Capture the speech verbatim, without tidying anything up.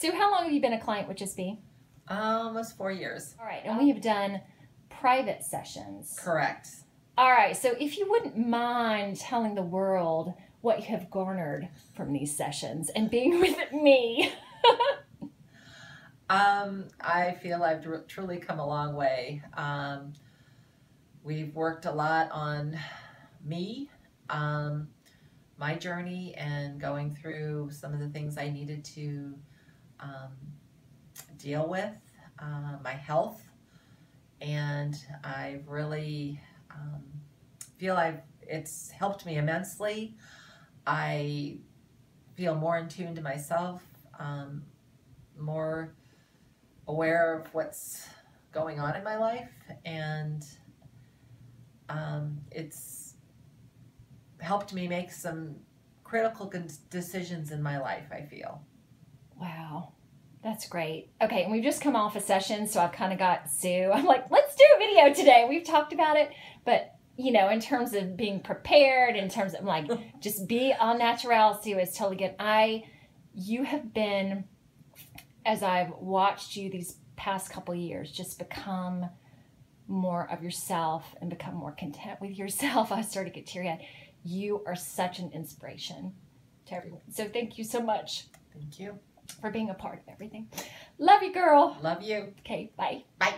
Sue, how long have you been a client with Just Be? Almost four years. All right, and we have done private sessions. Correct. All right, so if you wouldn't mind telling the world what you have garnered from these sessions and being with me. um, I feel I've truly come a long way. Um, we've worked a lot on me, um, my journey, and going through some of the things I needed to um, deal with, uh, my health, and I really um, feel I've it's helped me immensely. I feel more in tune to myself, um, more aware of what's going on in my life, and um, it's helped me make some critical decisions in my life, I feel. Wow. That's great. Okay, and we've just come off a session, so I've kind of got Sue. I'm like, let's do a video today. We've talked about it, but you know, in terms of being prepared, in terms of like, just be all natural. Sue is totally good. I, you have been, as I've watched you these past couple of years, just become more of yourself and become more content with yourself. I started to get teary-eyed. You are such an inspiration to everyone. So thank you so much. Thank you for being a part of everything. Love you, girl. Love you. Okay, bye. Bye.